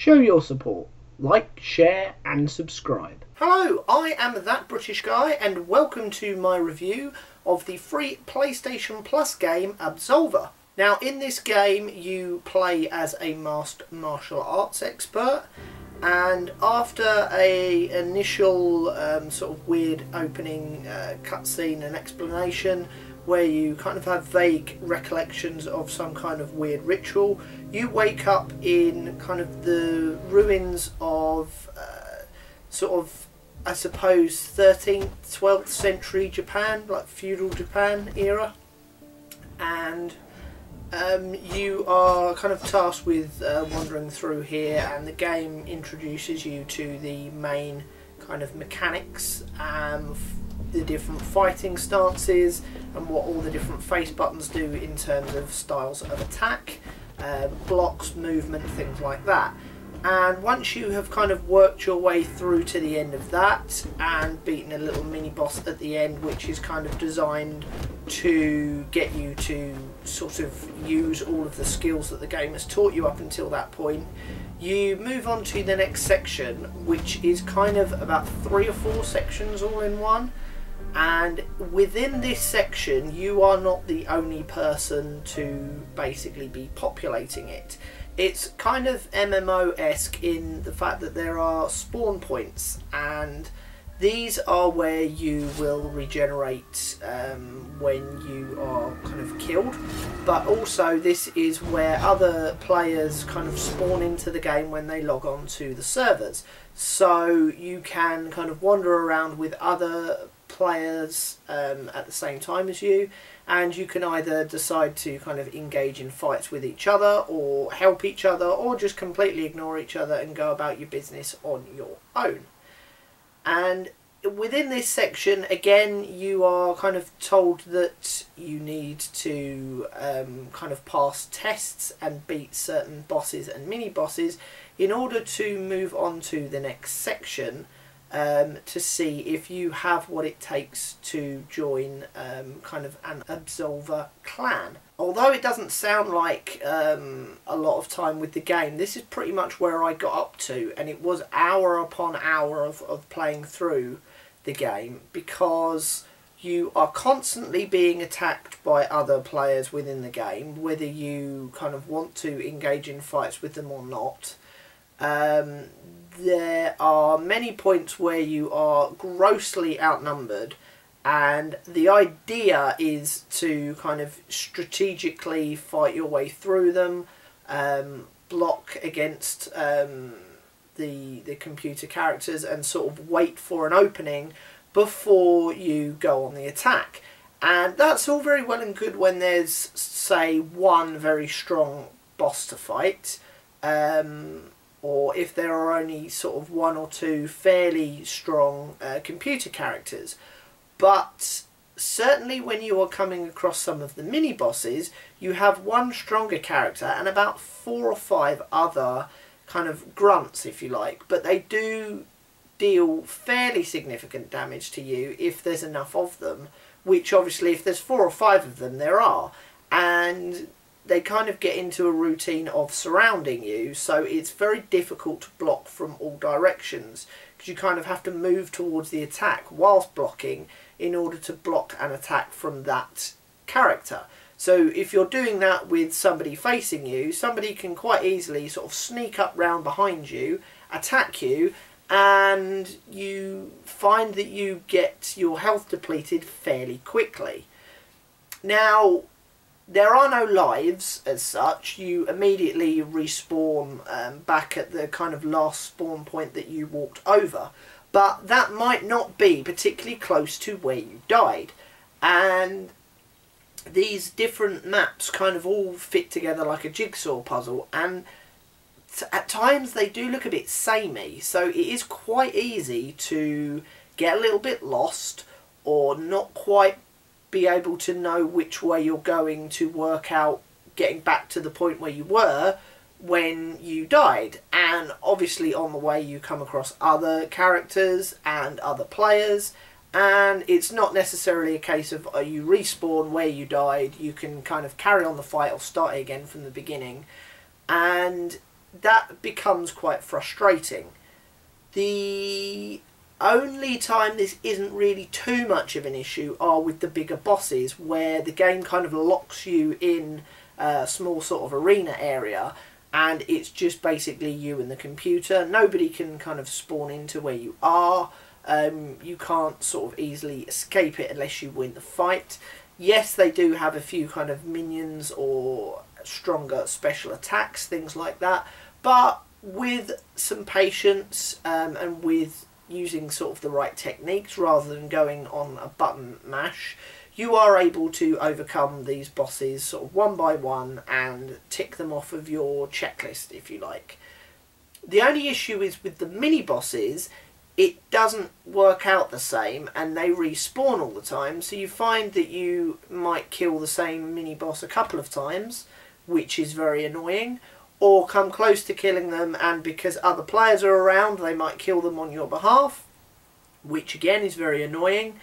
Show your support. Like, share and subscribe. Hello, I am ThatBritishGuy and welcome to my review of the free PlayStation Plus game Absolver. Now in this game you play as a masked martial arts expert, and after a initial sort of weird opening cutscene and explanation where you kind of have vague recollections of some kind of weird ritual, you wake up in kind of the ruins of sort of, I suppose, 13th, 12th century Japan, like feudal Japan era, and you are kind of tasked with wandering through here, and the game introduces you to the main kind of mechanics, the different fighting stances and what all the different face buttons do in terms of styles of attack, blocks, movement, things like that. And once you have kind of worked your way through to the end of that and beaten a little mini boss at the end, which is kind of designed to get you to sort of use all of the skills that the game has taught you up until that point, you move on to the next section, which is kind of about 3 or 4 sections all in one. And within this section you are not the only person to basically be populating it. It's kind of MMO-esque in the fact that there are spawn points, and these are where you will regenerate when you are kind of killed, but also this is where other players kind of spawn into the game when they log on to the servers. So you can kind of wander around with other players at the same time as you, and you can either decide to kind of engage in fights with each other or help each other or just completely ignore each other and go about your business on your own. And within this section again you are kind of told that you need to kind of pass tests and beat certain bosses and mini bosses in order to move on to the next section, to see if you have what it takes to join kind of an Absolver clan. Although it doesn't sound like a lot of time with the game, this is pretty much where I got up to, and it was hour upon hour of playing through the game, because you are constantly being attacked by other players within the game, whether you kind of want to engage in fights with them or not. There are many points where you are grossly outnumbered, and the idea is to kind of strategically fight your way through them, block against the computer characters and sort of wait for an opening before you go on the attack. And that's all very well and good when there's, say, one very strong boss to fight, or if there are only sort of 1 or 2 fairly strong computer characters. But certainly when you are coming across some of the mini bosses, you have one stronger character and about 4 or 5 other kind of grunts, if you like, but they do deal fairly significant damage to you if there's enough of them, which obviously if there's 4 or 5 of them there are, and they kind of get into a routine of surrounding you, so it's very difficult to block from all directions, because you kind of have to move towards the attack whilst blocking in order to block an attack from that character. So if you're doing that with somebody facing you, somebody can quite easily sort of sneak up round behind you, attack you, and you find that you get your health depleted fairly quickly. Now, there are no lives as such. You immediately respawn back at the kind of last spawn point that you walked over, but that might not be particularly close to where you died, and these different maps kind of all fit together like a jigsaw puzzle, and at times they do look a bit samey, so it is quite easy to get a little bit lost or not quite be able to know which way you're going to work out getting back to the point where you were when you died. And obviously on the way you come across other characters and other players, and it's not necessarily a case of you respawn where you died. You can kind of carry on the fight or start again from the beginning, and that becomes quite frustrating. The only time this isn't really too much of an issue are with the bigger bosses, where the game kind of locks you in a small sort of arena area, and it's just basically you and the computer. Nobody can kind of spawn into where you are. You can't sort of easily escape it unless you win the fight. Yes, they do have a few kind of minions or stronger special attacks, things like that, but with some patience and with using sort of the right techniques rather than going on a button mash, you are able to overcome these bosses sort of one by one and tick them off of your checklist, if you like. The only issue is with the mini bosses, it doesn't work out the same and they respawn all the time, so you find that you might kill the same mini boss a couple of times, which is very annoying, or come close to killing them, and because other players are around they might kill them on your behalf, which again is very annoying,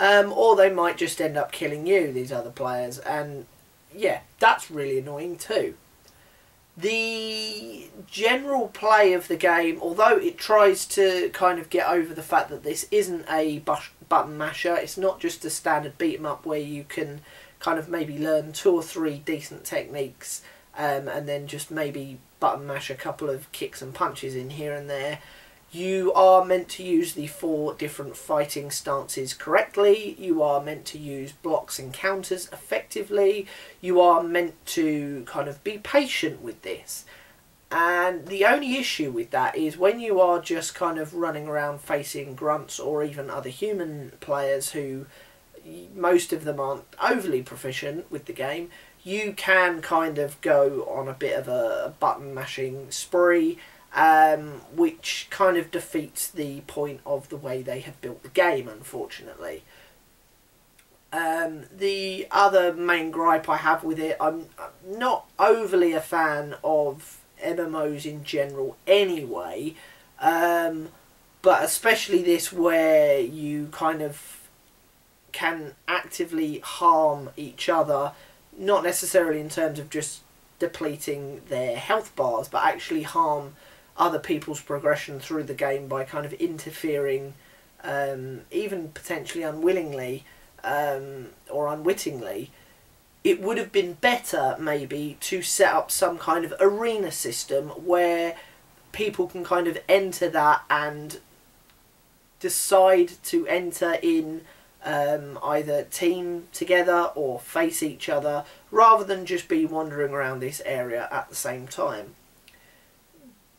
or they might just end up killing you, these other players, and yeah, that's really annoying too. The general play of the game, although it tries to kind of get over the fact that this isn't a button masher, it's not just a standard beat 'em up where you can kind of maybe learn 2 or 3 decent techniques and then just maybe button mash a couple of kicks and punches in here and there. You are meant to use the 4 different fighting stances correctly, you are meant to use blocks and counters effectively, you are meant to kind of be patient with this. And the only issue with that is when you are just kind of running around facing grunts or even other human players who, most of them aren't overly proficient with the game, you can kind of go on a bit of a button mashing spree, which kind of defeats the point of the way they have built the game, unfortunately. The other main gripe I have with it, I'm not overly a fan of MMOs in general anyway, but especially this where you kind of can actively harm each other, not necessarily in terms of just depleting their health bars, but actually harm other people's progression through the game by kind of interfering, even potentially unwillingly or unwittingly. It would have been better maybe to set up some kind of arena system where people can kind of enter that and decide to enter in either team together or face each other, rather than just be wandering around this area at the same time.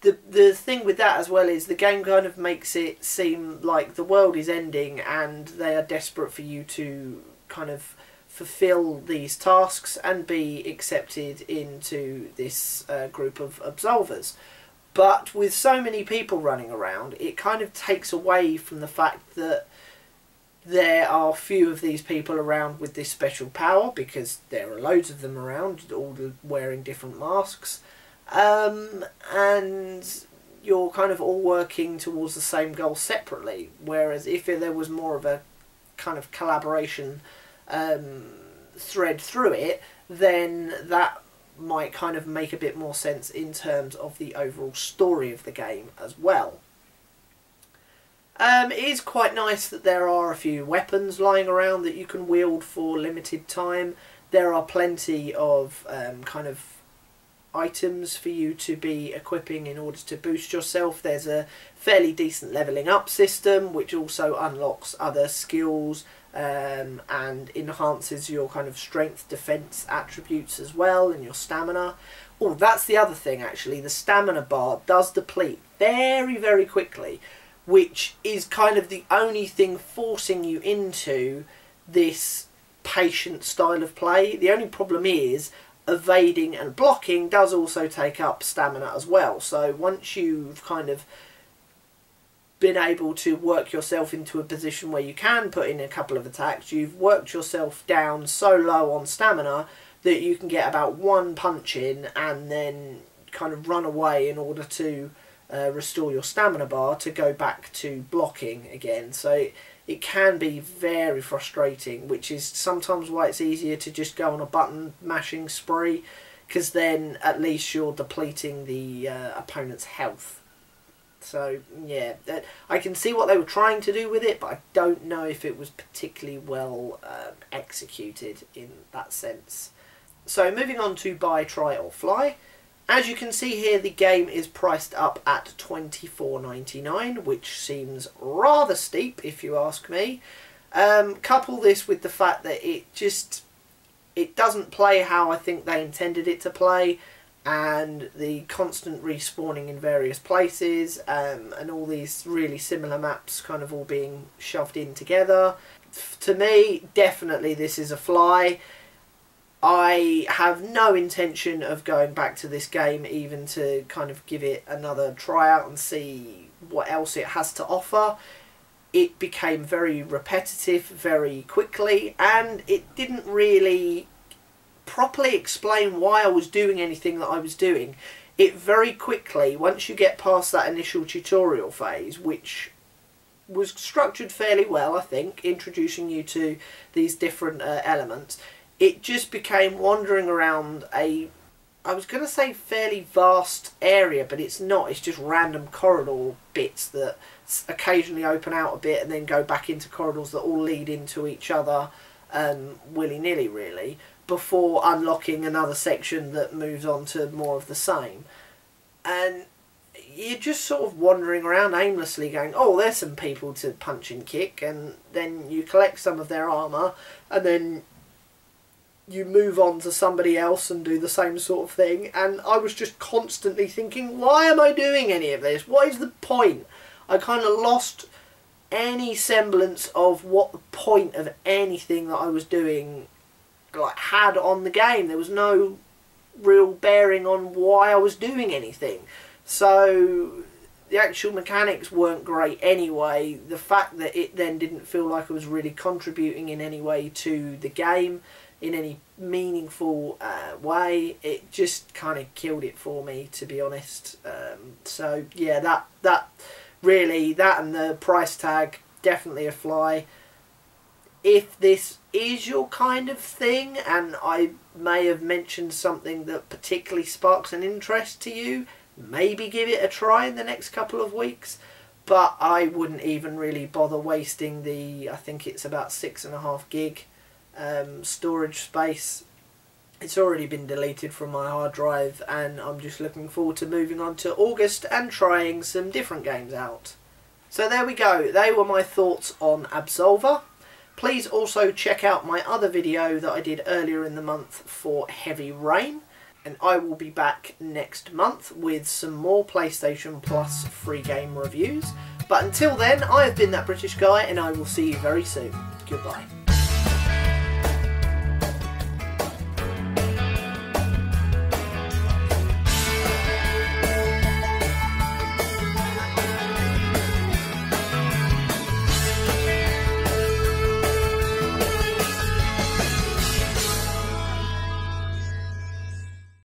The thing with that as well is the game kind of makes it seem like the world is ending and they are desperate for you to kind of fulfill these tasks and be accepted into this group of Absolvers. But with so many people running around, it kind of takes away from the fact that there are few of these people around with this special power, because there are loads of them around, all wearing different masks. And you're kind of all working towards the same goal separately, whereas if there was more of a kind of collaboration thread through it, then that might kind of make a bit more sense in terms of the overall story of the game as well. It is quite nice that there are a few weapons lying around that you can wield for limited time. There are plenty of kind of items for you to be equipping in order to boost yourself. There's a fairly decent levelling up system which also unlocks other skills and enhances your kind of strength, defense attributes as well, and your stamina. Oh, that's the other thing actually, the stamina bar does deplete very, very quickly, which is kind of the only thing forcing you into this patient style of play. The only problem is evading and blocking does also take up stamina as well, so once you've kind of been able to work yourself into a position where you can put in a couple of attacks, you've worked yourself down so low on stamina that you can get about 1 punch in and then kind of run away in order to restore your stamina bar to go back to blocking again. So it can be very frustrating, which is sometimes why it's easier to just go on a button mashing spree, because then at least you're depleting the opponent's health. So yeah, I can see what they were trying to do with it, but I don't know if it was particularly well executed in that sense. So moving on to buy, try or fly. As you can see here, the game is priced up at $24.99, which seems rather steep if you ask me. Couple this with the fact that it doesn't play how I think they intended it to play, and the constant respawning in various places, and all these really similar maps kind of all being shoved in together. To me, definitely this is a fly. I have no intention of going back to this game, even to kind of give it another try out and see what else it has to offer. It became very repetitive very quickly, and it didn't really properly explain why I was doing anything that I was doing. It very quickly, once you get past that initial tutorial phase, which was structured fairly well, I think, introducing you to these different elements, it just became wandering around a, I was going to say fairly vast area, but it's not. It's just random corridor bits that occasionally open out a bit and then go back into corridors that all lead into each other willy-nilly, really, before unlocking another section that moves on to more of the same. And you're just sort of wandering around aimlessly going, oh, there's some people to punch and kick, and then you collect some of their armour, and then you move on to somebody else and do the same sort of thing. And I was just constantly thinking, why am I doing any of this? What is the point? I kind of lost any semblance of what the point of anything that I was doing like had on the game. There was no real bearing on why I was doing anything. So the actual mechanics weren't great anyway. The fact that it then didn't feel like I was really contributing in any way to the game in any meaningful way, it just kind of killed it for me, to be honest. So yeah, that and the price tag, definitely a fly. If this is your kind of thing, and I may have mentioned something that particularly sparks an interest to you, maybe give it a try in the next couple of weeks. But I wouldn't even really bother wasting the, I think it's about 6.5 gig storage space. It's already been deleted from my hard drive, and I'm just looking forward to moving on to August and trying some different games out. So there we go, they were my thoughts on Absolver. Please also check out my other video that I did earlier in the month for Heavy Rain, and I will be back next month with some more PlayStation Plus free game reviews. But until then, I have been ThatBritishGuy, and I will see you very soon. Goodbye.